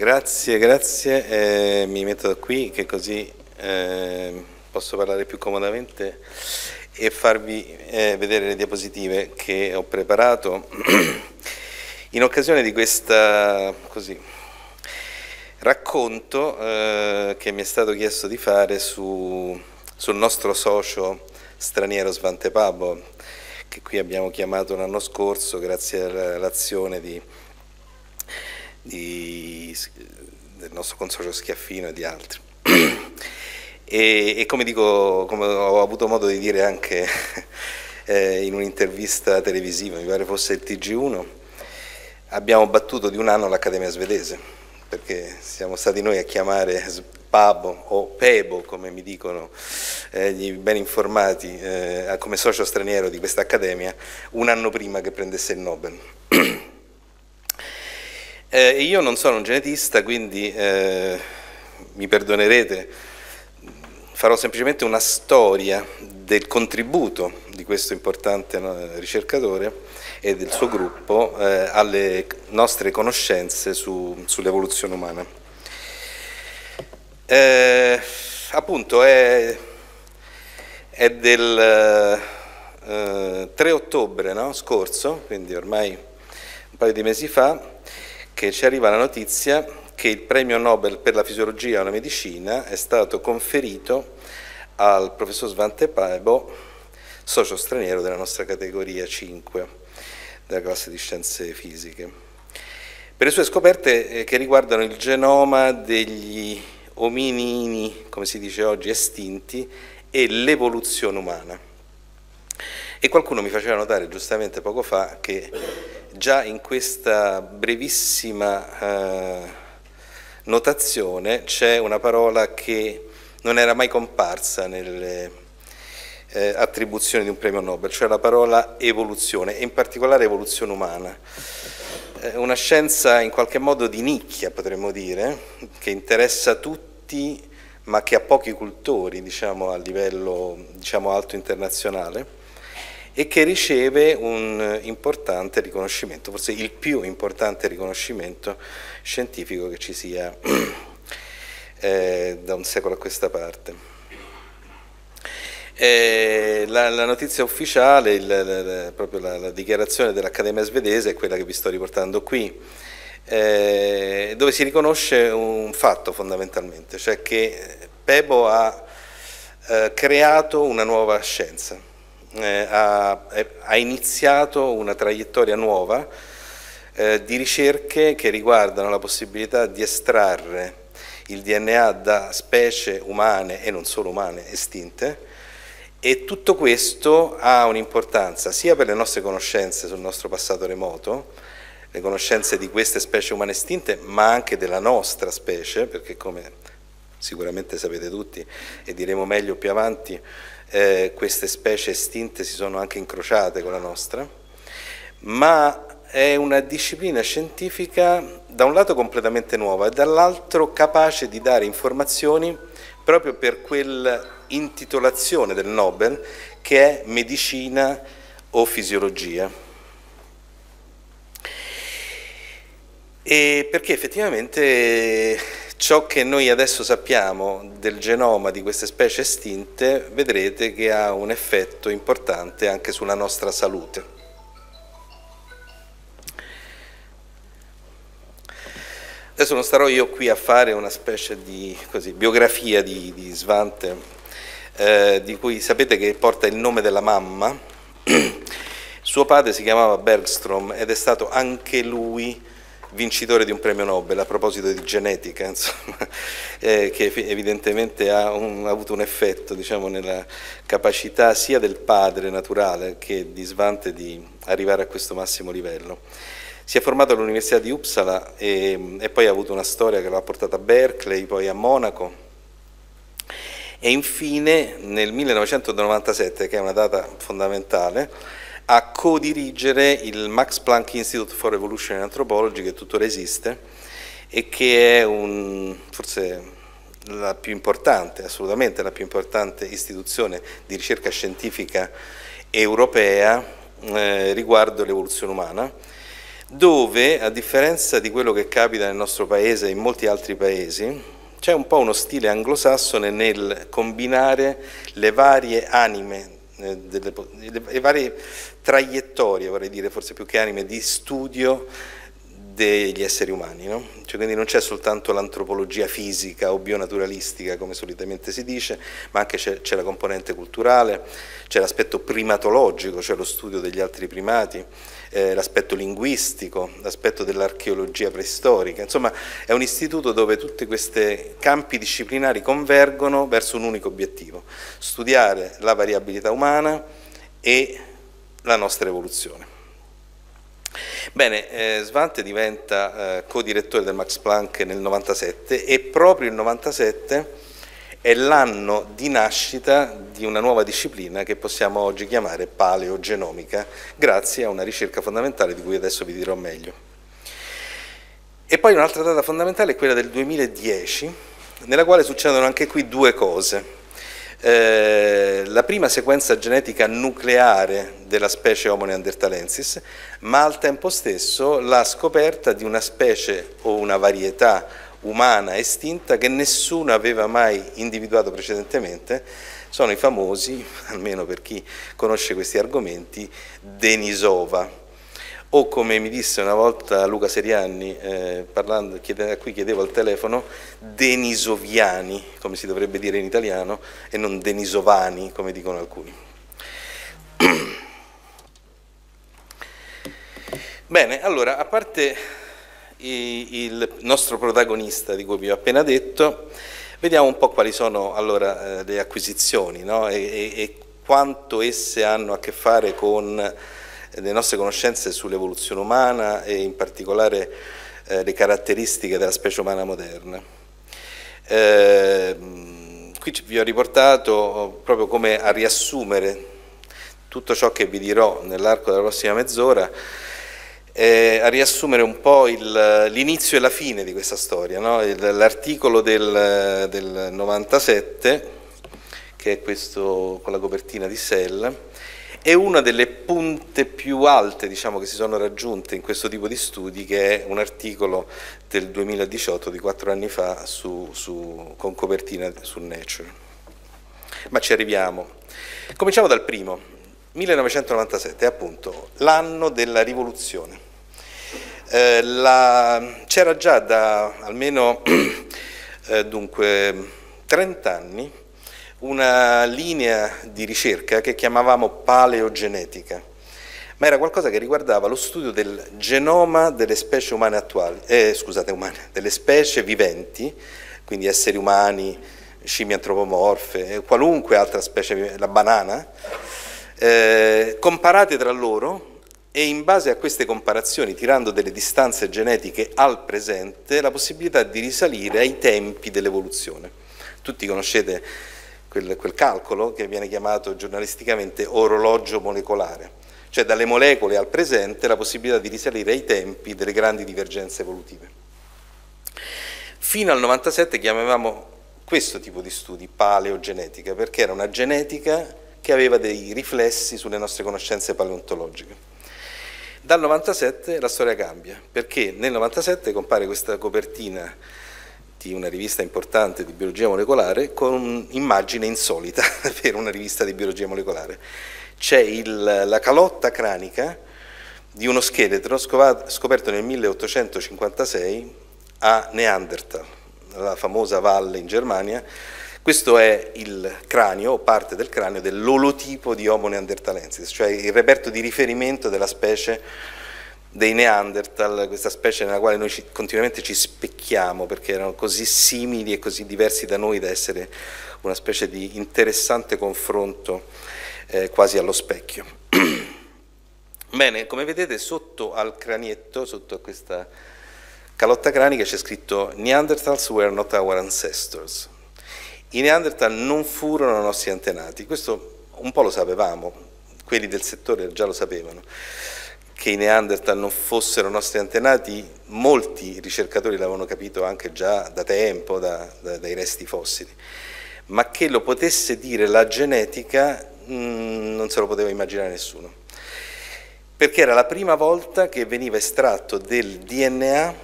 Grazie, grazie. Mi metto da qui che così posso parlare più comodamente e farvi vedere le diapositive che ho preparato in occasione di questa racconto che mi è stato chiesto di fare sul nostro socio straniero Svante Pabo, che qui abbiamo chiamato l'anno scorso grazie all'azione del nostro consorzio Schiaffino e di altri. E come dico, come ho avuto modo di dire anche in un'intervista televisiva, mi pare fosse il TG1, abbiamo battuto di un anno l'Accademia Svedese, perché siamo stati noi a chiamare Pabo o Pebo, come mi dicono gli ben informati, come socio straniero di questa Accademia, un anno prima che prendesse il Nobel. Io non sono un genetista, quindi mi perdonerete, farò semplicemente una storia del contributo di questo importante ricercatore e del suo gruppo alle nostre conoscenze sull'evoluzione umana. Appunto è del 3 ottobre scorso, quindi ormai un paio di mesi fa, che ci arriva la notizia che il premio Nobel per la fisiologia e la medicina è stato conferito al professor Svante Pabo, socio straniero della nostra categoria 5, della classe di scienze fisiche, per le sue scoperte che riguardano il genoma degli ominini, come si dice oggi, estinti, e l'evoluzione umana. E qualcuno mi faceva notare giustamente poco fa che già in questa brevissima notazione c'è una parola che non era mai comparsa nelle attribuzioni di un premio Nobel, cioè la parola evoluzione, e in particolare evoluzione umana. Una scienza in qualche modo di nicchia, potremmo dire, che interessa tutti, ma che ha pochi cultori, diciamo, a livello alto internazionale, e che riceve un importante riconoscimento, forse il più importante riconoscimento scientifico che ci sia da un secolo a questa parte. La notizia ufficiale, proprio la dichiarazione dell'Accademia Svedese, è quella che vi sto riportando qui, dove si riconosce un fatto fondamentalmente, cioè che Pebo ha creato una nuova scienza. Ha iniziato una traiettoria nuova di ricerche che riguardano la possibilità di estrarre il DNA da specie umane e non solo umane estinte, e tutto questo ha un'importanza sia per le nostre conoscenze sul nostro passato remoto, le conoscenze di queste specie umane estinte, ma anche della nostra specie, perché come sicuramente sapete tutti e diremo meglio più avanti, queste specie estinte si sono anche incrociate con la nostra, ma è una disciplina scientifica da un lato completamente nuova e dall'altro capace di dare informazioni proprio per quell'intitolazione del Nobel che è medicina o fisiologia. E perché effettivamente ciò che noi adesso sappiamo del genoma di queste specie estinte, vedrete che ha un effetto importante anche sulla nostra salute. Adesso non starò io qui a fare una specie di biografia di Svante, di cui sapete che porta il nome della mamma. Suo padre si chiamava Bergstrom ed è stato anche lui vincitore di un premio Nobel, a proposito di genetica, insomma, che evidentemente ha avuto un effetto, diciamo, nella capacità sia del padre naturale che di Svante di arrivare a questo massimo livello. Si è formato all'Università di Uppsala e poi ha avuto una storia che l'ha portata a Berkeley, poi a Monaco, e infine nel 1997, che è una data fondamentale, a codirigere il Max Planck Institute for Evolution and Anthropology, che tuttora esiste e che è forse la più importante, assolutamente la più importante istituzione di ricerca scientifica europea riguardo l'evoluzione umana, dove, a differenza di quello che capita nel nostro paese e in molti altri paesi, c'è un po' uno stile anglosassone nel combinare le varie anime, le varie traiettorie, vorrei dire forse più che anime, di studio degli esseri umani, no? Cioè, quindi non c'è soltanto l'antropologia fisica o bionaturalistica, come solitamente si dice, ma anche c'è la componente culturale, c'è l'aspetto primatologico, cioè lo studio degli altri primati, l'aspetto linguistico, l'aspetto dell'archeologia preistorica. Insomma, è un istituto dove tutti questi campi disciplinari convergono verso un unico obiettivo: studiare la variabilità umana e la nostra evoluzione. Bene, Svante diventa co-direttore del Max Planck nel 97, e proprio il 97 è l'anno di nascita di una nuova disciplina che possiamo oggi chiamare paleogenomica, grazie a una ricerca fondamentale di cui adesso vi dirò meglio. E poi un'altra data fondamentale è quella del 2010, nella quale succedono anche qui due cose. La prima sequenza genetica nucleare della specie Homo neanderthalensis, ma al tempo stesso la scoperta di una specie o una varietà umana estinta che nessuno aveva mai individuato precedentemente. Sono i famosi, almeno per chi conosce questi argomenti, Denisova, o come mi disse una volta Luca Serianni, parlando, a cui chiedevo al telefono, denisoviani, come si dovrebbe dire in italiano, e non denisovani, come dicono alcuni. Bene, allora, a parte il nostro protagonista di cui vi ho appena detto, vediamo un po' quali sono allora le acquisizioni, no? E quanto esse hanno a che fare con le nostre conoscenze sull'evoluzione umana e in particolare le caratteristiche della specie umana moderna. Qui vi ho riportato proprio come a riassumere tutto ciò che vi dirò nell'arco della prossima mezz'ora, a riassumere un po' l'inizio e la fine di questa storia, no? L'articolo del 97, che è questo con la copertina di Sell, è una delle punte più alte, diciamo, che si sono raggiunte in questo tipo di studi, che è un articolo del 2018, di 4 anni fa, con copertina su Nature. Ma ci arriviamo. Cominciamo dal primo, 1997, è appunto l'anno della rivoluzione. C'era già da almeno dunque 30 anni una linea di ricerca che chiamavamo paleogenetica, ma era qualcosa che riguardava lo studio del genoma delle specie umane attuali, delle specie viventi, quindi esseri umani, scimmie antropomorfe, qualunque altra specie, la banana, comparate tra loro, e in base a queste comparazioni, tirando delle distanze genetiche al presente, la possibilità di risalire ai tempi dell'evoluzione. Tutti conoscete quel calcolo che viene chiamato giornalisticamente orologio molecolare, cioè dalle molecole al presente la possibilità di risalire ai tempi delle grandi divergenze evolutive. Fino al 97 chiamavamo questo tipo di studi paleogenetica, perché era una genetica che aveva dei riflessi sulle nostre conoscenze paleontologiche. Dal 97 la storia cambia, perché nel 97 compare questa copertina di una rivista importante di biologia molecolare con un'immagine insolita per una rivista di biologia molecolare. C'è la calotta cranica di uno scheletro scoperto nel 1856 a Neanderthal, la famosa valle in Germania. Questo è il cranio, o parte del cranio, dell'olotipo di Homo neanderthalensis, cioè il reperto di riferimento della specie dei Neanderthal, questa specie nella quale noi continuamente ci specchiamo, perché erano così simili e così diversi da noi da essere una specie di interessante confronto quasi allo specchio. Bene, come vedete sotto al cranietto, sotto a questa calotta cranica, c'è scritto Neanderthals were not our ancestors. I Neanderthal non furono i nostri antenati. Questo un po' lo sapevamo, quelli del settore già lo sapevano, che i Neanderthal non fossero nostri antenati. Molti ricercatori l'avevano capito anche già da tempo, dai resti fossili, ma che lo potesse dire la genetica non se lo poteva immaginare nessuno. perché era la prima volta che veniva estratto del DNA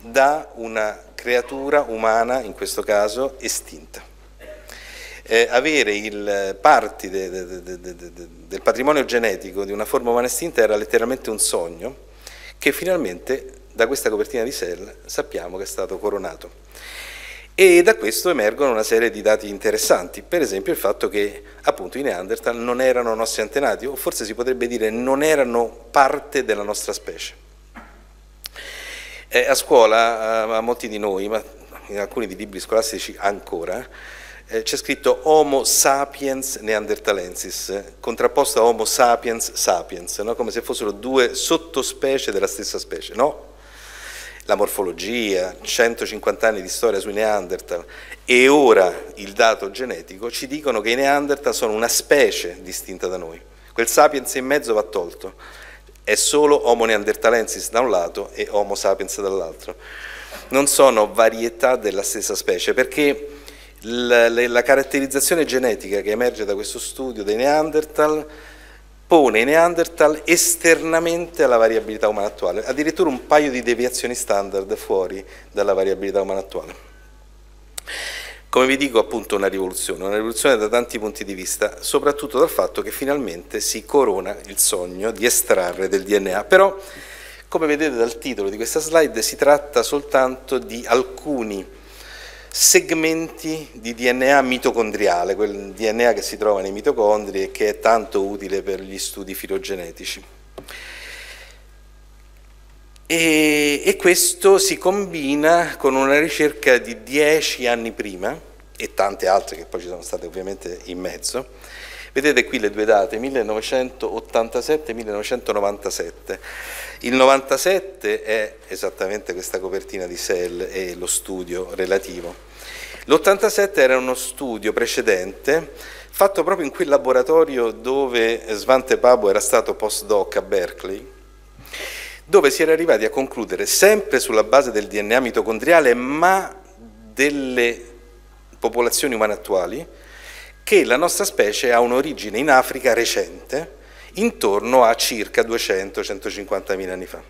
da una creatura umana, in questo caso estinta. Avere parti del patrimonio genetico di una forma umana estinta era letteralmente un sogno che finalmente da questa copertina di Cell sappiamo che è stato coronato. E da questo emergono una serie di dati interessanti, per esempio il fatto che appunto i Neanderthal non erano nostri antenati, o forse si potrebbe dire non erano parte della nostra specie. A scuola, a molti di noi, ma in alcuni dei libri scolastici ancora, c'è scritto Homo sapiens neanderthalensis, contrapposto a Homo sapiens sapiens, no? Come se fossero due sottospecie della stessa specie, no? La morfologia, 150 anni di storia sui Neanderthal e ora il dato genetico ci dicono che i Neanderthal sono una specie distinta da noi. Quel sapiens in mezzo va tolto, è solo Homo neanderthalensis da un lato e Homo sapiens dall'altro. Non sono varietà della stessa specie, perché la caratterizzazione genetica che emerge da questo studio dei Neanderthal pone i Neanderthal esternamente alla variabilità umana attuale, addirittura un paio di deviazioni standard fuori dalla variabilità umana attuale. Come vi dico, appunto, una rivoluzione da tanti punti di vista, soprattutto dal fatto che finalmente si corona il sogno di estrarre del DNA. Però, come vedete dal titolo di questa slide, si tratta soltanto di alcuni segmenti di DNA mitocondriale, quel DNA che si trova nei mitocondri e che è tanto utile per gli studi filogenetici. E questo si combina con una ricerca di 10 anni prima e tante altre che poi ci sono state ovviamente in mezzo. Vedete qui le due date, 1987 e 1997. Il 97 è esattamente questa copertina di Cell e lo studio relativo. L'87 era uno studio precedente fatto proprio in quel laboratorio dove Svante Pabo era stato postdoc a Berkeley, dove si era arrivati a concludere, sempre sulla base del DNA mitocondriale, ma delle popolazioni umane attuali, che la nostra specie ha un'origine in Africa recente, intorno a circa 200-150.000 anni fa.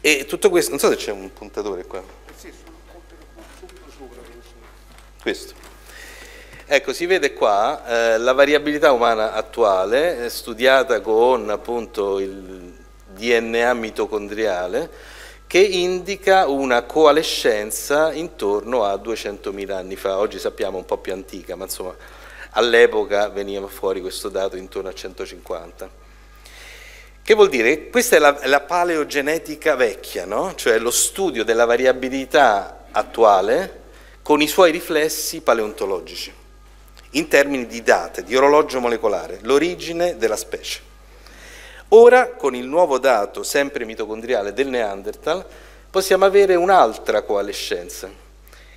E tutto questo, non so se c'è un puntatore qua. Sì, questo. Ecco, si vede qua la variabilità umana attuale, studiata con appunto il DNA mitocondriale, che indica una coalescenza intorno a 200.000 anni fa. Oggi sappiamo un po' più antica, ma insomma all'epoca veniva fuori questo dato intorno a 150. Che vuol dire? Questa è la paleogenetica vecchia, no? Cioè lo studio della variabilità attuale con i suoi riflessi paleontologici, in termini di date, di orologio molecolare, l'origine della specie. Ora, con il nuovo dato, sempre mitocondriale, del Neanderthal, possiamo avere un'altra coalescenza,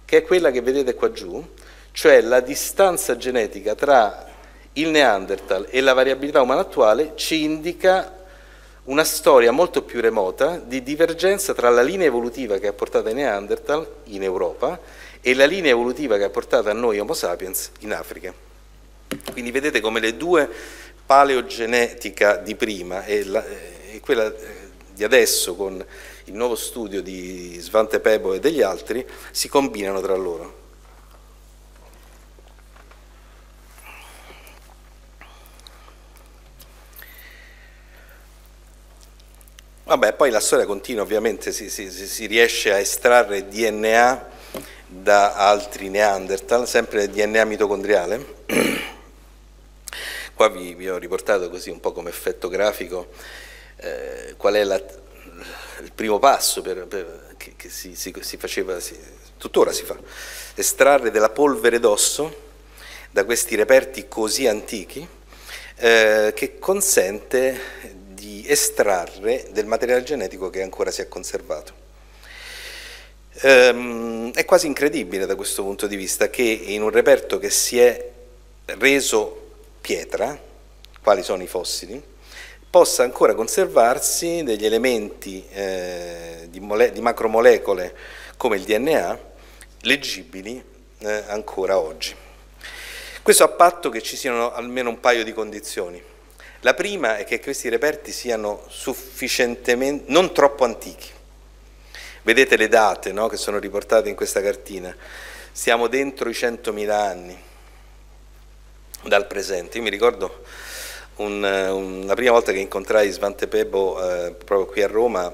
che è quella che vedete qua giù, cioè la distanza genetica tra il Neanderthal e la variabilità umana attuale ci indica una storia molto più remota di divergenza tra la linea evolutiva che ha portato ai Neanderthal in Europa e la linea evolutiva che ha portato a noi Homo sapiens in Africa. Quindi vedete come le due paleogenetica di prima e quella di adesso con il nuovo studio di Svante Pabo e degli altri si combinano tra loro. Vabbè, poi la storia continua, ovviamente si riesce a estrarre DNA da altri Neanderthal, sempre DNA mitocondriale. Qua vi ho riportato così un po' come effetto grafico qual è il primo passo che si faceva, tuttora si fa, estrarre della polvere d'osso da questi reperti così antichi che consente di estrarre del materiale genetico che ancora si è conservato. È quasi incredibile da questo punto di vista che in un reperto che si è reso pietra, quali sono i fossili, possa ancora conservarsi degli elementi di macromolecole come il DNA leggibili ancora oggi. Questo a patto che ci siano almeno un paio di condizioni. La prima è che questi reperti siano sufficientemente, non troppo antichi. Vedete le date, no, che sono riportate in questa cartina. Siamo dentro i 100.000 anni dal presente. Io mi ricordo la prima volta che incontrai Svante Pebo proprio qui a Roma,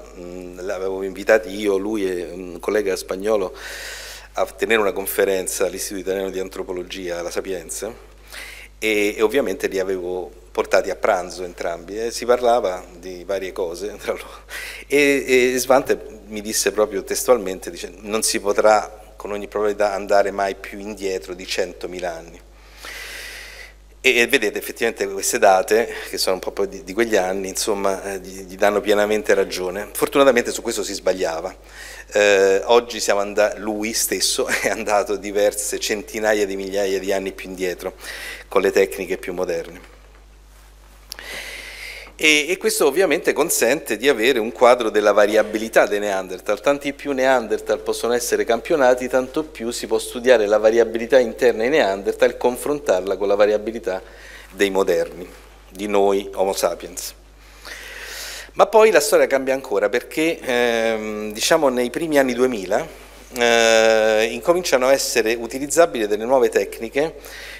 l'avevo invitato io, lui e un collega spagnolo a tenere una conferenza all'Istituto Italiano di Antropologia, alla Sapienza, e ovviamente li avevo portati a pranzo entrambi, si parlava di varie cose tra loro, e Svante mi disse proprio testualmente, dice, non si potrà con ogni probabilità andare mai più indietro di 100.000 anni. E vedete effettivamente queste date, che sono un po' di quegli anni, insomma, gli danno pienamente ragione. Fortunatamente su questo si sbagliava. Oggi siamo lui stesso è andato diverse centinaia di migliaia di anni più indietro con le tecniche più moderne. E questo ovviamente consente di avere un quadro della variabilità dei Neanderthal. Tanti più Neanderthal possono essere campionati, tanto più si può studiare la variabilità interna ai Neanderthal e confrontarla con la variabilità dei moderni, di noi Homo sapiens. Ma poi la storia cambia ancora, perché diciamo nei primi anni 2000 incominciano a essere utilizzabili delle nuove tecniche,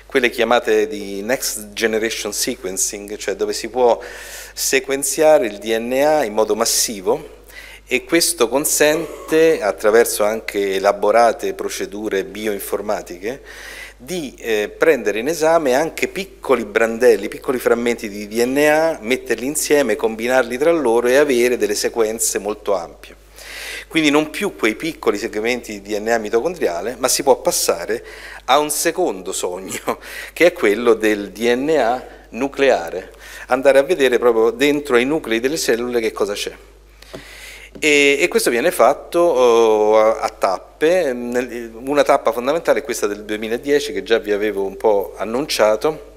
quelle chiamate di Next Generation Sequencing, cioè dove si può sequenziare il DNA in modo massivo, e questo consente, attraverso anche elaborate procedure bioinformatiche, di prendere in esame anche piccoli brandelli, piccoli frammenti di DNA, metterli insieme, combinarli tra loro e avere delle sequenze molto ampie. Quindi non più quei piccoli segmenti di DNA mitocondriale, ma si può passare a un secondo sogno, che è quello del DNA nucleare, andare a vedere proprio dentro ai nuclei delle cellule che cosa c'è. E questo viene fatto a tappe. Una tappa fondamentale è questa del 2010, che già vi avevo un po' annunciato,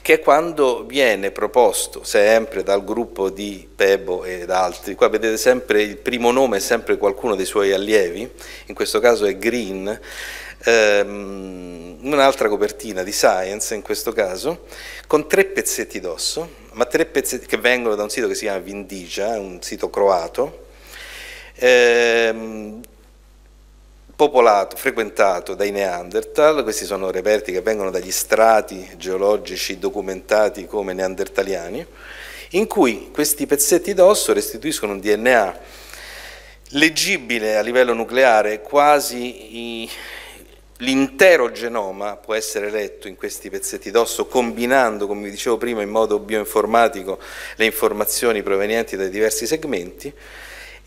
che è quando viene proposto, sempre dal gruppo di Pebo ed altri, qua vedete sempre il primo nome, sempre qualcuno dei suoi allievi, in questo caso è Green, un'altra copertina di Science in questo caso, con 3 pezzetti d'osso, ma 3 pezzetti che vengono da un sito che si chiama Vindigia, un sito croato, popolato, frequentato dai Neanderthal. Questi sono reperti che vengono dagli strati geologici documentati come neandertaliani, in cui questi pezzetti d'osso restituiscono un DNA leggibile a livello nucleare, quasi l'intero genoma può essere letto in questi pezzetti d'osso, combinando, come vi dicevo prima, in modo bioinformatico le informazioni provenienti dai diversi segmenti,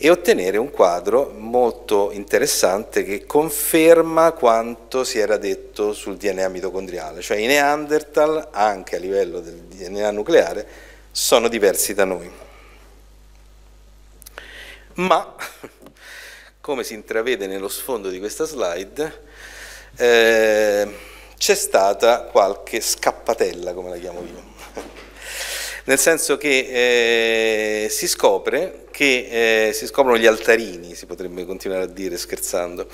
e ottenere un quadro molto interessante che conferma quanto si era detto sul DNA mitocondriale, cioè i Neanderthal, anche a livello del DNA nucleare, sono diversi da noi. Ma, come si intravede nello sfondo di questa slide, c'è stata qualche scappatella, come la chiamo io, nel senso che si scopre che si scoprono gli altarini, si potrebbe continuare a dire scherzando,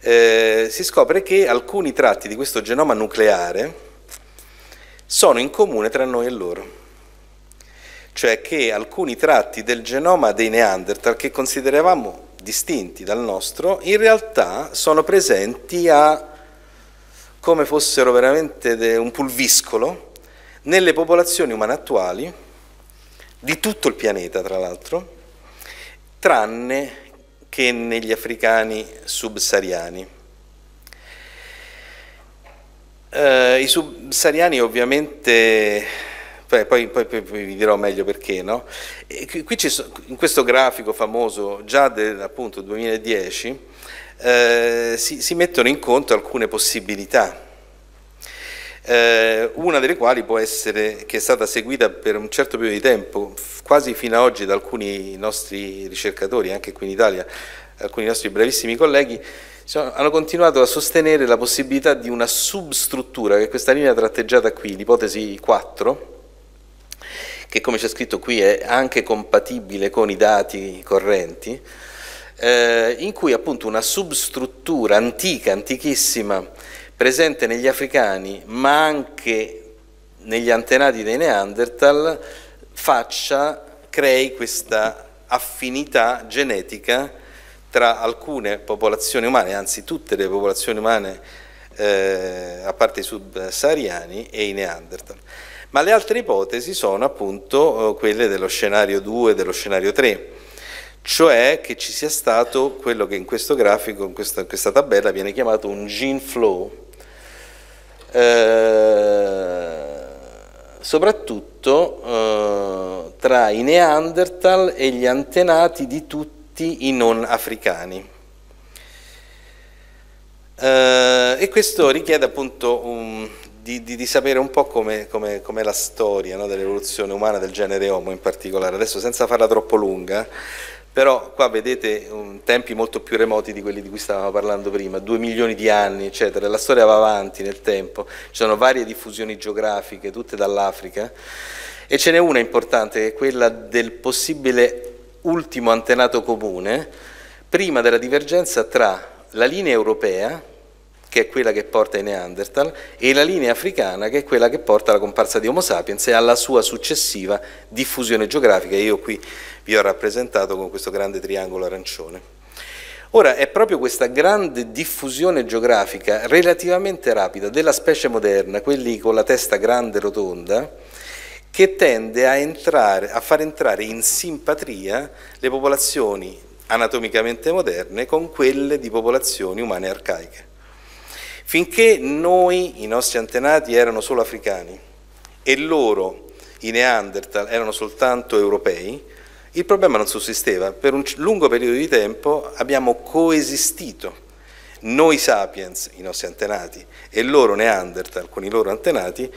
si scopre che alcuni tratti di questo genoma nucleare sono in comune tra noi e loro, cioè che alcuni tratti del genoma dei Neanderthal, che consideravamo distinti dal nostro, in realtà sono presenti come fossero veramente un pulviscolo nelle popolazioni umane attuali, di tutto il pianeta tra l'altro, tranne che negli africani subsahariani. I subsahariani ovviamente, poi vi dirò meglio perché, no? E qui in questo grafico famoso già del appunto 2010 si mettono in conto alcune possibilità, una delle quali può essere, che è stata seguita per un certo periodo di tempo, quasi fino ad oggi, da alcuni nostri ricercatori, anche qui in Italia, alcuni nostri bravissimi colleghi, hanno continuato a sostenere la possibilità di una substruttura, che è questa linea tratteggiata qui, l'ipotesi 4, che come c'è scritto qui è anche compatibile con i dati correnti, in cui appunto una substruttura antichissima, presente negli africani, ma anche negli antenati dei Neanderthal crei questa affinità genetica tra alcune popolazioni umane, anzi tutte le popolazioni umane a parte i subsahariani e i Neanderthal. Ma le altre ipotesi sono appunto quelle dello scenario 2, dello scenario 3, cioè che ci sia stato quello che in questo grafico, in questa tabella, viene chiamato un gene flow, soprattutto tra i Neanderthal e gli antenati di tutti i non africani. E questo richiede appunto di sapere un po' com'è la storia, no, dell'evoluzione umana del genere Homo in particolare. Adesso, senza farla troppo lunga, però qua vedete tempi molto più remoti di quelli di cui stavamo parlando prima, 2 milioni di anni, eccetera. La storia va avanti nel tempo, ci sono varie diffusioni geografiche, tutte dall'Africa, e ce n'è una importante, che è quella del possibile ultimo antenato comune, prima della divergenza tra la linea europea, che è quella che porta ai Neanderthal, e la linea africana, che è quella che porta alla comparsa di Homo sapiens e alla sua successiva diffusione geografica. Io qui vi ho rappresentato con questo grande triangolo arancione. Ora, è proprio questa grande diffusione geografica relativamente rapida della specie moderna, quelli con la testa grande e rotonda, che tende a far entrare in simpatria le popolazioni anatomicamente moderne con quelle di popolazioni umane arcaiche. Finché noi, i nostri antenati, erano solo africani e loro, i Neanderthal, erano soltanto europei, il problema non sussisteva. Per un lungo periodo di tempo abbiamo coesistito, noi sapiens, i nostri antenati, e loro Neanderthal con i loro antenati,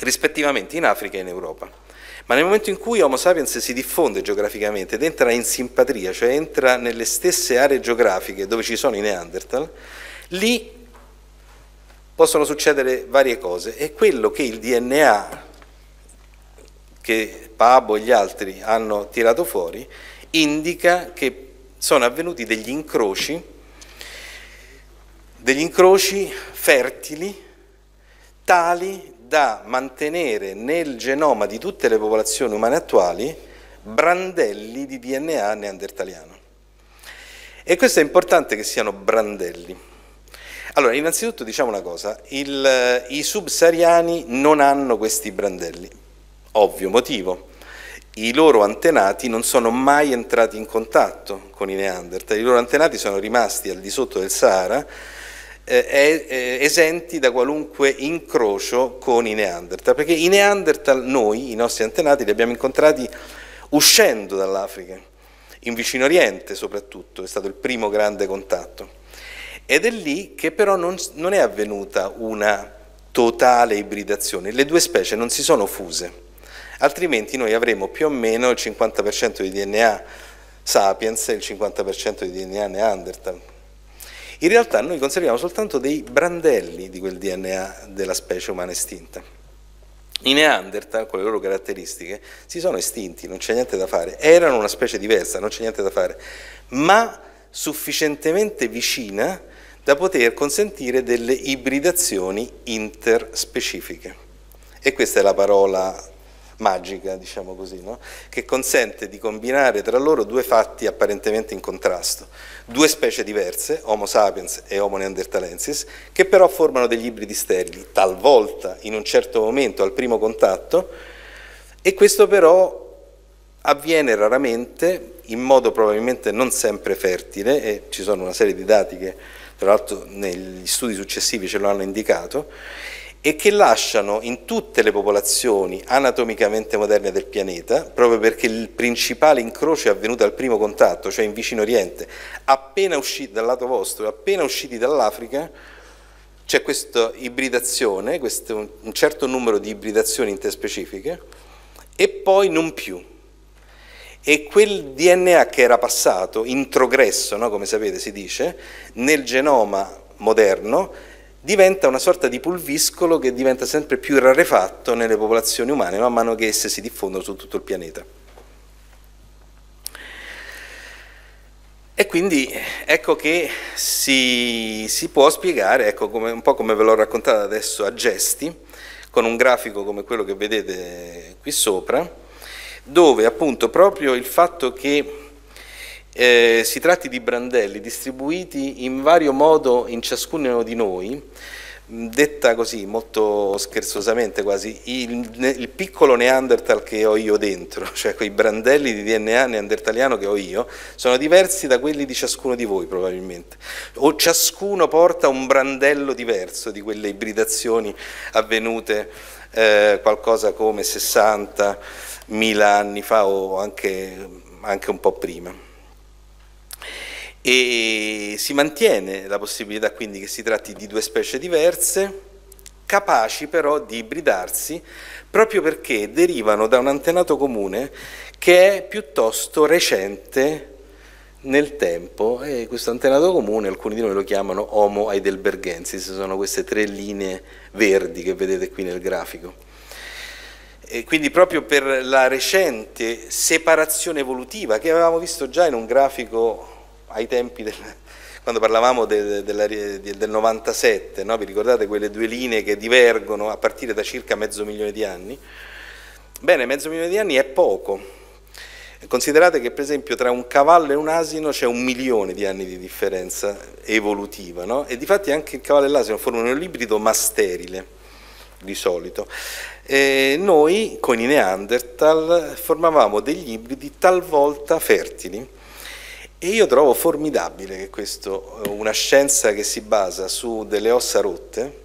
rispettivamente in Africa e in Europa. Ma nel momento in cui Homo sapiens si diffonde geograficamente ed entra in simpatria, cioè entra nelle stesse aree geografiche dove ci sono i Neanderthal, lì possono succedere varie cose, e quello che il DNA che Pabo e gli altri hanno tirato fuori indica che sono avvenuti degli incroci fertili tali da mantenere nel genoma di tutte le popolazioni umane attuali brandelli di DNA neandertaliano. E questo è importante, che siano brandelli. Allora, innanzitutto diciamo una cosa, i subsahariani non hanno questi brandelli, ovvio motivo: i loro antenati non sono mai entrati in contatto con i Neanderthal, i loro antenati sono rimasti al di sotto del Sahara, esenti da qualunque incrocio con i Neanderthal, perché i Neanderthal, noi, i nostri antenati, li abbiamo incontrati uscendo dall'Africa, in Vicino Oriente soprattutto, è stato il primo grande contatto, ed è lì che però non è avvenuta una totale ibridazione, le due specie non si sono fuse, altrimenti noi avremo più o meno il 50% di DNA sapiens e il 50% di DNA Neanderthal. In realtà noi conserviamo soltanto dei brandelli di quel DNA della specie umana estinta. I Neanderthal, con le loro caratteristiche, si sono estinti, non c'è niente da fare, erano una specie diversa, non c'è niente da fare, ma sufficientemente vicina da poter consentire delle ibridazioni interspecifiche. E questa è la parola magica, diciamo così, no? Che consente di combinare tra loro due fatti apparentemente in contrasto, due specie diverse, Homo sapiens e Homo neanderthalensis, che però formano degli ibridi sterili, talvolta in un certo momento al primo contatto, e questo però avviene raramente, in modo probabilmente non sempre fertile, e ci sono una serie di dati che tra l'altro negli studi successivi ce lo hanno indicato, e che lasciano in tutte le popolazioni anatomicamente moderne del pianeta, proprio perché il principale incrocio è avvenuto al primo contatto, cioè in Vicino Oriente, appena usciti dal lato vostro, appena usciti dall'Africa, c'è questa ibridazione, un certo numero di ibridazioni interspecifiche, e poi non più. E quel DNA che era passato, introgresso, no, come sapete si dice, nel genoma moderno, diventa una sorta di pulviscolo che diventa sempre più rarefatto nelle popolazioni umane man mano che esse si diffondono su tutto il pianeta. E quindi ecco che si può spiegare, ecco, come, un po' come ve l'ho raccontato adesso a gesti, con un grafico come quello che vedete qui sopra, dove appunto proprio il fatto che si tratti di brandelli distribuiti in vario modo in ciascuno di noi, detta così molto scherzosamente quasi, il piccolo Neanderthal che ho io dentro, cioè quei brandelli di DNA neandertaliano che ho io, sono diversi da quelli di ciascuno di voi probabilmente, o ciascuno porta un brandello diverso di quelle ibridazioni avvenute qualcosa come 60.000 anni fa o anche un po' prima. E si mantiene la possibilità quindi che si tratti di due specie diverse, capaci però di ibridarsi, proprio perché derivano da un antenato comune che è piuttosto recente nel tempo, e questo antenato comune alcuni di noi lo chiamano Homo heidelbergensis, sono queste tre linee verdi che vedete qui nel grafico. E quindi proprio per la recente separazione evolutiva che avevamo visto già in un grafico ai tempi quando parlavamo del 97, no? Vi ricordate quelle due linee che divergono a partire da circa 500.000 di anni? Bene, 500.000 di anni è poco. Considerate che per esempio tra un cavallo e un asino c'è 1.000.000 di anni di differenza evolutiva, no? E difatti anche il cavallo e l'asino formano un ibrido ma sterile di solito. E noi con i Neanderthal formavamo degli ibridi talvolta fertili. E io trovo formidabile che una scienza che si basa su delle ossa rotte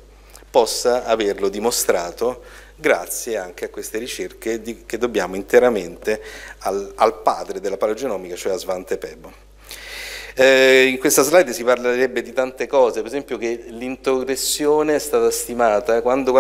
possa averlo dimostrato grazie anche a queste ricerche che dobbiamo interamente al padre della paleogenomica, cioè a Svante Pääbo. In questa slide si parlerebbe di tante cose, per esempio che l'introgressione è stata stimata, quando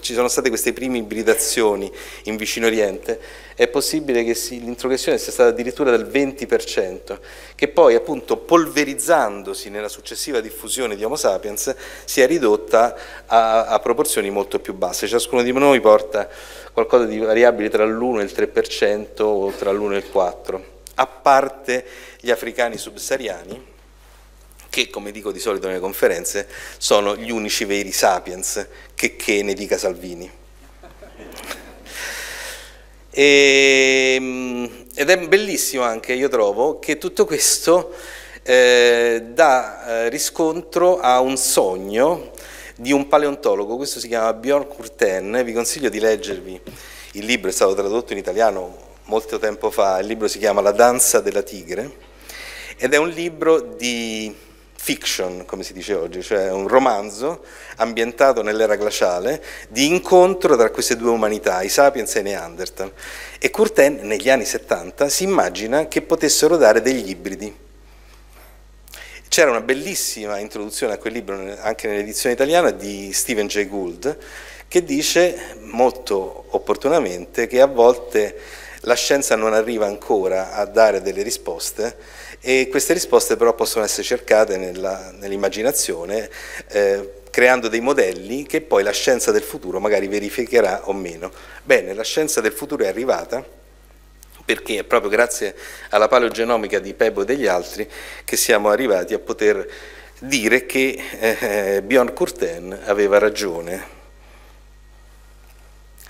ci sono state queste prime ibridazioni in Vicino Oriente, è possibile che l'introgressione sia stata addirittura del 20%, che poi appunto polverizzandosi nella successiva diffusione di Homo sapiens sia ridotta a proporzioni molto più basse. Ciascuno di noi porta qualcosa di variabile tra l'1 e il 3% o tra l'1 e il 4%, a parte gli africani subsahariani, che come dico di solito nelle conferenze sono gli unici veri sapiens, che ne dica Salvini. Ed è bellissimo anche, io trovo, che tutto questo dà riscontro a un sogno di un paleontologo, questo si chiama Björn Kürten, vi consiglio di leggervi, il libro è stato tradotto in italiano molto tempo fa, il libro si chiama La danza della tigre, ed è un libro di fiction, come si dice oggi, cioè un romanzo ambientato nell'era glaciale di incontro tra queste due umanità, i sapiens e i Neanderthal, e Kürten negli anni 70 si immagina che potessero dare degli ibridi. C'era una bellissima introduzione a quel libro anche nell'edizione italiana di Stephen Jay Gould, che dice molto opportunamente che a volte la scienza non arriva ancora a dare delle risposte, e queste risposte però possono essere cercate nell'immaginazione, creando dei modelli che poi la scienza del futuro magari verificherà o meno. Bene, la scienza del futuro è arrivata, perché è proprio grazie alla paleogenomica di Pääbo e degli altri che siamo arrivati a poter dire che Björn Kürten aveva ragione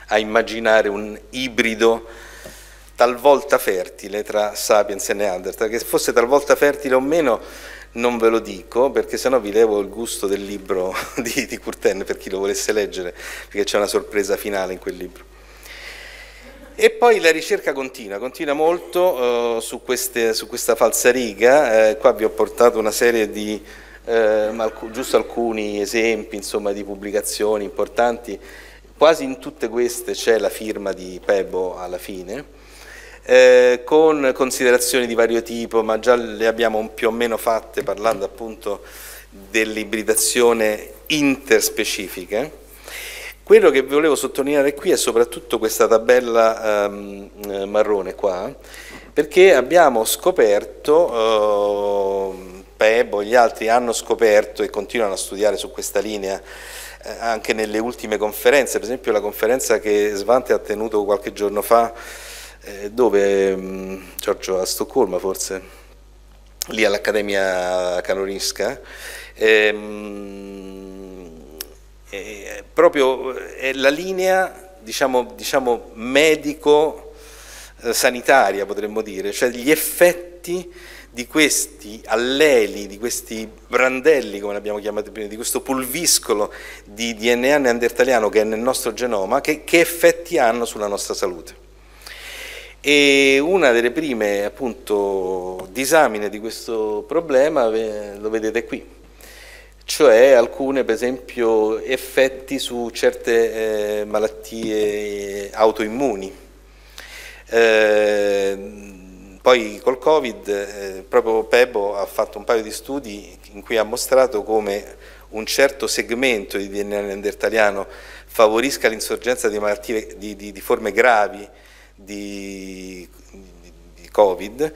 a immaginare un ibrido talvolta fertile tra Sapiens e Neanderthal. Che fosse talvolta fertile o meno non ve lo dico, perché sennò vi levo il gusto del libro di Kürten per chi lo volesse leggere, perché c'è una sorpresa finale in quel libro. E poi la ricerca continua molto su questa falsariga, qua vi ho portato una serie di, giusto alcuni esempi insomma, di pubblicazioni importanti, quasi in tutte queste c'è la firma di Pääbo alla fine, con considerazioni di vario tipo, ma già le abbiamo più o meno fatte parlando appunto dell'ibridazione interspecifica. Quello che volevo sottolineare qui è soprattutto questa tabella marrone qua, perché abbiamo scoperto, Pääbo e gli altri hanno scoperto e continuano a studiare su questa linea anche nelle ultime conferenze, per esempio la conferenza che Svante ha tenuto qualche giorno fa, dove Giorgio, a Stoccolma forse, lì all'Accademia Kalorinska, proprio è la linea, diciamo medico-sanitaria, potremmo dire, cioè gli effetti di questi alleli, di questi brandelli, come l'abbiamo chiamato prima, di questo pulviscolo di DNA neandertaliano che è nel nostro genoma, che effetti hanno sulla nostra salute. E una delle prime, appunto, disamine di questo problema lo vedete qui, cioè alcune, per esempio, effetti su certe malattie autoimmuni. Poi col Covid proprio Pebo ha fatto un paio di studi in cui ha mostrato come un certo segmento di DNA neandertaliano favorisca l'insorgenza di malattie, di forme gravi di Covid,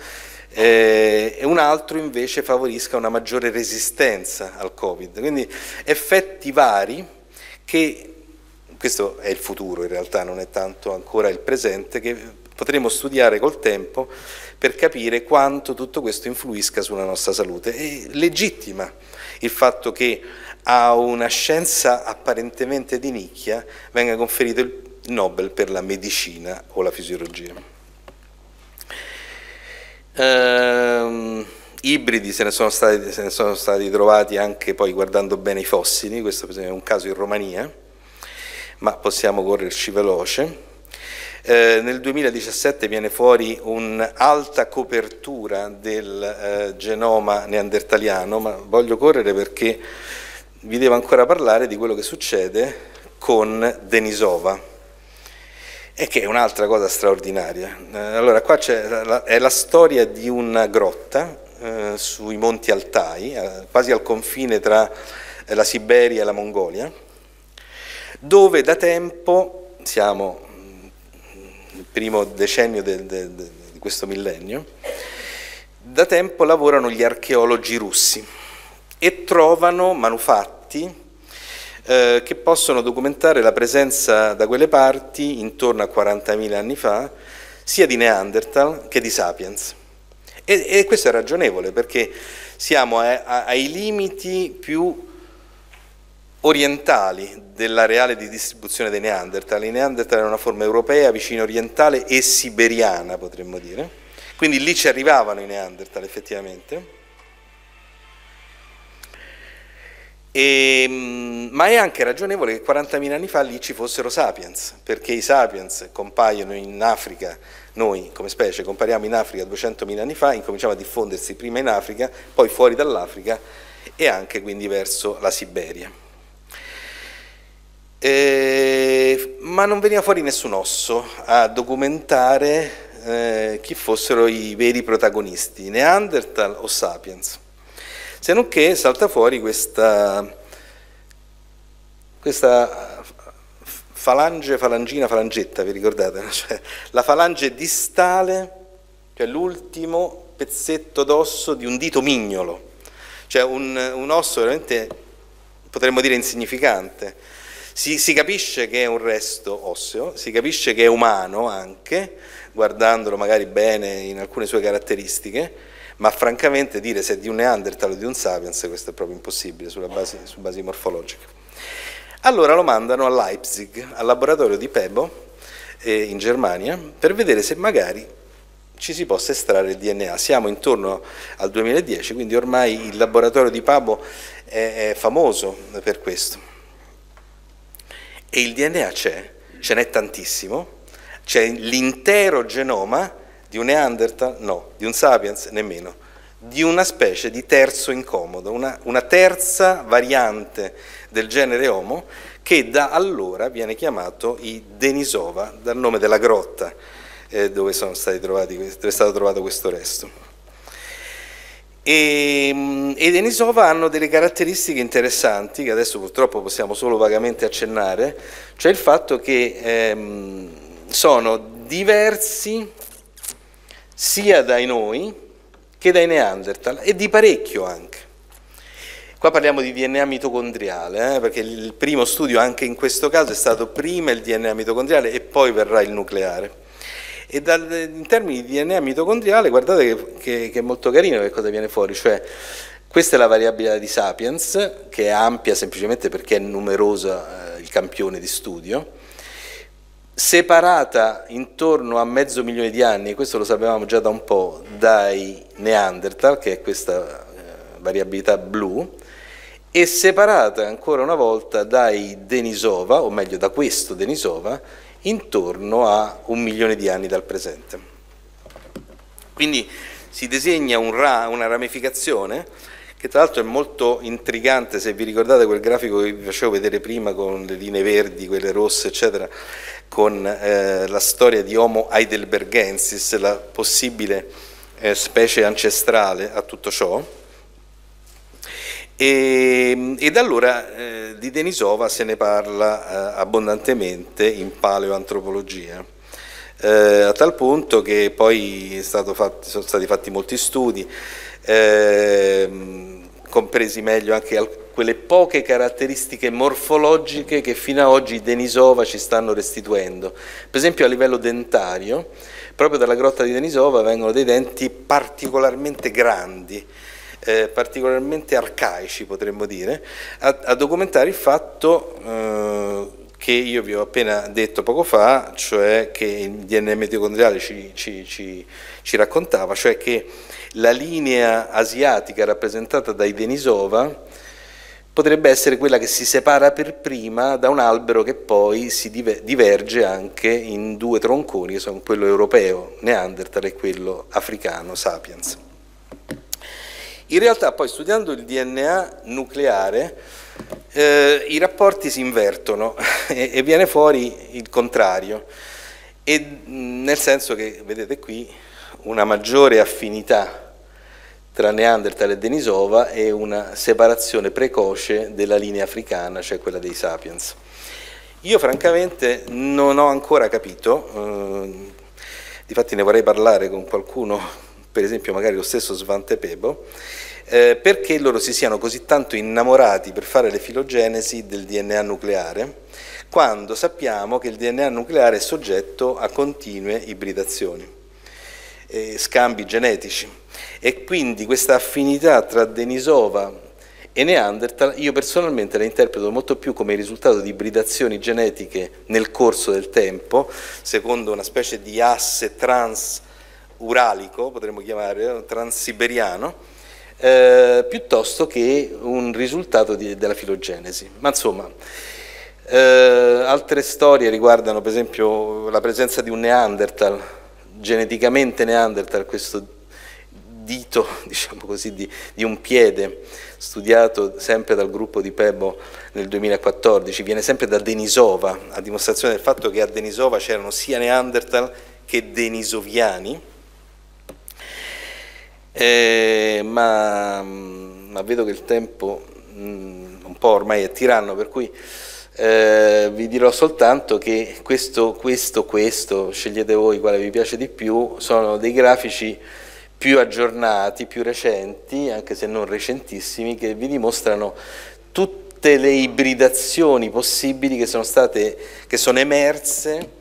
e un altro invece favorisca una maggiore resistenza al Covid, quindi effetti vari che, questo è il futuro in realtà, non è tanto ancora il presente, che potremo studiare col tempo per capire quanto tutto questo influisca sulla nostra salute. È legittima il fatto che a una scienza apparentemente di nicchia venga conferito il Nobel per la medicina o la fisiologia. Ibridi se ne sono stati trovati anche poi guardando bene i fossili, questo per esempio è un caso in Romania, ma possiamo correrci veloce. Nel 2017 viene fuori un'alta copertura del genoma neandertaliano, ma voglio correre perché vi devo ancora parlare di quello che succede con Denisova. E che è un'altra cosa straordinaria. Allora, qua è la storia di una grotta sui monti Altai, quasi al confine tra la Siberia e la Mongolia, dove da tempo, siamo nel primo decennio di questo millennio, da tempo lavorano gli archeologi russi e trovano manufatti che possono documentare la presenza da quelle parti, intorno a 40.000 anni fa, sia di Neanderthal che di Sapiens. E questo è ragionevole, perché siamo ai limiti più orientali dell'areale di distribuzione dei Neanderthal. I Neanderthal è una forma europea, vicino orientale e siberiana, potremmo dire. Quindi lì ci arrivavano i Neanderthal, effettivamente. Ma è anche ragionevole che 40.000 anni fa lì ci fossero sapiens, perché i sapiens compaiono in Africa, noi come specie compariamo in Africa 200.000 anni fa, incominciamo a diffondersi prima in Africa, poi fuori dall'Africa e anche quindi verso la Siberia. Ma non veniva fuori nessun osso a documentare chi fossero i veri protagonisti, Neanderthal o Sapiens. Se non che salta fuori questa falange, falangina, falangetta, vi ricordate? Cioè, la falange distale, cioè l'ultimo pezzetto d'osso di un dito mignolo, cioè un osso veramente, potremmo dire, insignificante. Si capisce che è un resto osseo, si capisce che è umano anche, guardandolo magari bene in alcune sue caratteristiche, ma francamente dire se è di un Neanderthal o di un Sapiens, questo è proprio impossibile su basi morfologiche. Allora lo mandano a Leipzig, al laboratorio di Pebo, in Germania, per vedere se magari ci si possa estrarre il DNA. Siamo intorno al 2010, quindi ormai il laboratorio di Pebo è famoso per questo. E il DNA c'è, ce n'è tantissimo, c'è l'intero genoma. Di un Neanderthal? No. Di un Sapiens? Nemmeno. Di una specie di terzo incomodo, una terza variante del genere Homo che da allora viene chiamato i Denisova, dal nome della grotta dove è stato trovato questo resto. E Denisova hanno delle caratteristiche interessanti che adesso purtroppo possiamo solo vagamente accennare, cioè il fatto che sono diversi sia dai noi che dai Neanderthal, e di parecchio anche. Qua parliamo di DNA mitocondriale, perché il primo studio anche in questo caso è stato prima il DNA mitocondriale e poi verrà il nucleare. E in termini di DNA mitocondriale, guardate che è molto carino che cosa viene fuori, cioè questa è la variabilità di Sapiens, che è ampia semplicemente perché è numerosa il campione di studio, separata intorno a 500.000 di anni, questo lo sapevamo già da un po', dai Neanderthal, che è questa variabilità blu, e separata ancora una volta dai Denisova, o meglio da questo Denisova, intorno a 1.000.000 di anni dal presente. Quindi si disegna una ramificazione che tra l'altro è molto intrigante. Se vi ricordate quel grafico che vi facevo vedere prima con le linee verdi, quelle rosse eccetera, con la storia di Homo heidelbergensis, la possibile specie ancestrale a tutto ciò, ed allora di Denisova se ne parla abbondantemente in paleoantropologia, a tal punto che poi sono stati fatti molti studi, compresi meglio anche quelle poche caratteristiche morfologiche che fino ad oggi i Denisova ci stanno restituendo. Per esempio a livello dentario, proprio dalla grotta di Denisova vengono dei denti particolarmente grandi, particolarmente arcaici potremmo dire, a documentare il fatto che io vi ho appena detto poco fa, cioè che il DNA mitocondriale ci raccontava, cioè che la linea asiatica rappresentata dai Denisova potrebbe essere quella che si separa per prima da un albero che poi si diverge anche in due tronconi, che sono quello europeo Neanderthal e quello africano Sapiens. In realtà poi studiando il DNA nucleare i rapporti si invertono e viene fuori il contrario, nel senso che vedete qui una maggiore affinità tra Neanderthal e Denisova e una separazione precoce della linea africana, cioè quella dei Sapiens. Io francamente non ho ancora capito, difatti ne vorrei parlare con qualcuno, per esempio magari lo stesso Svante Pebo, perché loro si siano così tanto innamorati per fare le filogenesi del DNA nucleare, quando sappiamo che il DNA nucleare è soggetto a continue ibridazioni, scambi genetici, e quindi questa affinità tra Denisova e Neanderthal io personalmente la interpreto molto più come il risultato di ibridazioni genetiche nel corso del tempo, secondo una specie di asse trans uralico, potremmo chiamare, transiberiano, piuttosto che un risultato della filogenesi. Ma insomma, altre storie riguardano per esempio la presenza di un Neanderthal, geneticamente Neanderthal, questo dito, diciamo così, di un piede, studiato sempre dal gruppo di Pebo nel 2014, viene sempre da Denisova, a dimostrazione del fatto che a Denisova c'erano sia Neanderthal che Denisoviani. Ma vedo che il tempo un po' ormai è tiranno, per cui vi dirò soltanto che questo, scegliete voi quale vi piace di più, sono dei grafici più aggiornati, più recenti, anche se non recentissimi, che vi dimostrano tutte le ibridazioni possibili che sono emerse.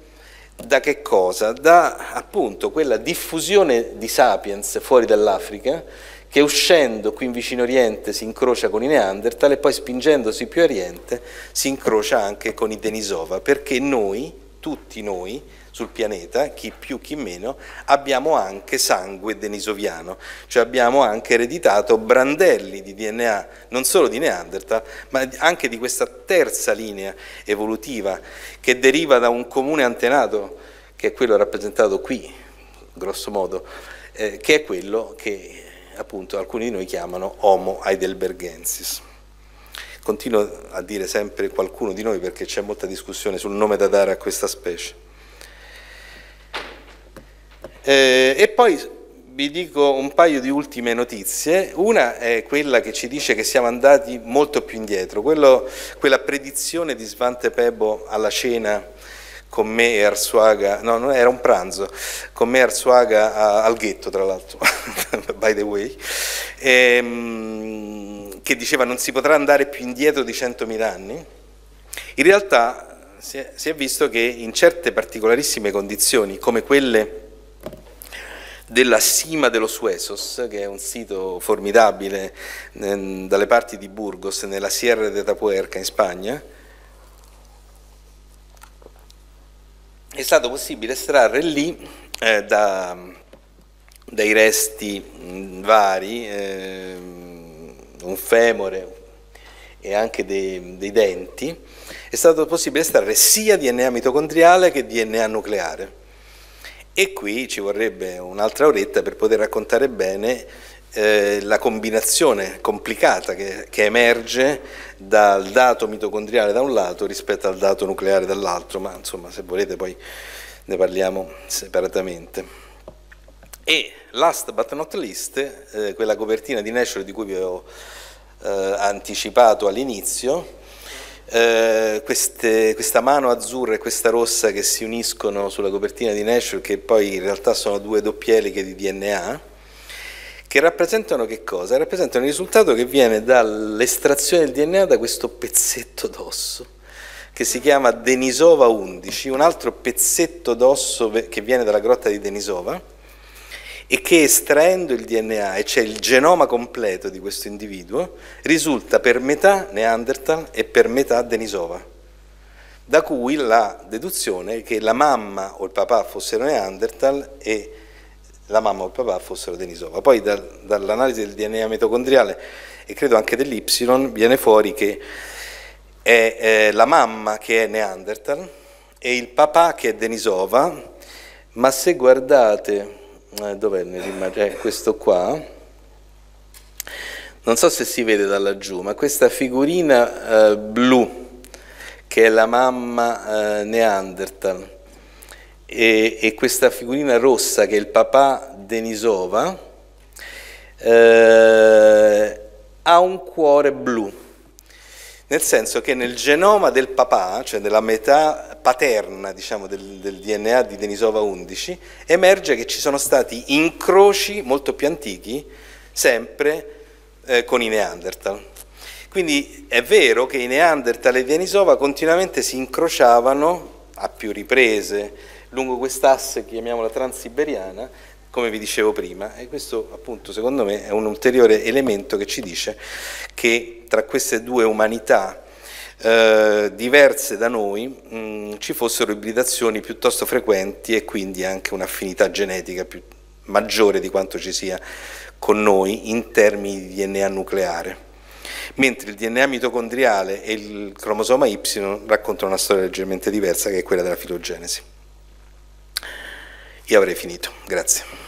Da che cosa? Da appunto quella diffusione di Sapiens fuori dall'Africa, che uscendo qui in Vicino Oriente si incrocia con i Neanderthal e poi spingendosi più a Oriente si incrocia anche con i Denisova, perché noi, tutti noi, sul pianeta, chi più chi meno, abbiamo anche sangue denisoviano, cioè abbiamo anche ereditato brandelli di DNA, non solo di Neanderthal, ma anche di questa terza linea evolutiva che deriva da un comune antenato, che è quello rappresentato qui, grosso modo, che è quello che appunto alcuni di noi chiamano Homo heidelbergensis. Continuo a dire sempre qualcuno di noi perché c'è molta discussione sul nome da dare a questa specie. E poi vi dico un paio di ultime notizie. Una è quella che ci dice che siamo andati molto più indietro, quella predizione di Svante Pebo alla cena con me e Arsuaga, no, non era un pranzo, con me e Arsuaga al ghetto tra l'altro, by the way, che diceva non si potrà andare più indietro di 100.000 anni, in realtà si è visto che in certe particolarissime condizioni, come quelle della Cima de los Huesos, che è un sito formidabile dalle parti di Burgos, nella Sierra de Tapuerca in Spagna, è stato possibile estrarre lì dai resti vari un femore e anche dei denti, è stato possibile estrarre sia DNA mitocondriale che DNA nucleare. E qui ci vorrebbe un'altra oretta per poter raccontare bene la combinazione complicata che emerge dal dato mitocondriale da un lato rispetto al dato nucleare dall'altro, ma insomma, se volete poi ne parliamo separatamente. E last but not least, quella copertina di Nature di cui vi ho anticipato all'inizio, questa mano azzurra e questa rossa che si uniscono sulla copertina di Nature, che poi in realtà sono due doppie eliche di DNA, che rappresentano che cosa? Rappresentano il risultato che viene dall'estrazione del DNA da questo pezzetto d'osso, che si chiama Denisova 11, un altro pezzetto d'osso che viene dalla grotta di Denisova, e che estraendo il DNA, e cioè il genoma completo di questo individuo, risulta per metà Neanderthal e per metà Denisova, da cui la deduzione che la mamma o il papà fossero Neanderthal e la mamma o il papà fossero Denisova. Poi dall'analisi del DNA mitocondriale e credo anche dell'Y viene fuori che è la mamma che è Neanderthal e il papà che è Denisova, ma se guardate... dov'è questo qua? Non so se si vede da laggiù, ma questa figurina blu che è la mamma Neanderthal e questa figurina rossa che è il papà Denisova ha un cuore blu, nel senso che nel genoma del papà, cioè della metà paterna, diciamo, del DNA di Denisova 11, emerge che ci sono stati incroci molto più antichi, sempre con i Neanderthal. Quindi è vero che i Neanderthal e Denisova continuamente si incrociavano a più riprese lungo quest'asse, chiamiamola transiberiana, come vi dicevo prima, e questo appunto secondo me è un ulteriore elemento che ci dice che tra queste due umanità diverse da noi ci fossero ibridazioni piuttosto frequenti e quindi anche un'affinità genetica maggiore di quanto ci sia con noi in termini di DNA nucleare, mentre il DNA mitocondriale e il cromosoma Y raccontano una storia leggermente diversa, che è quella della filogenesi. Io avrei finito, grazie.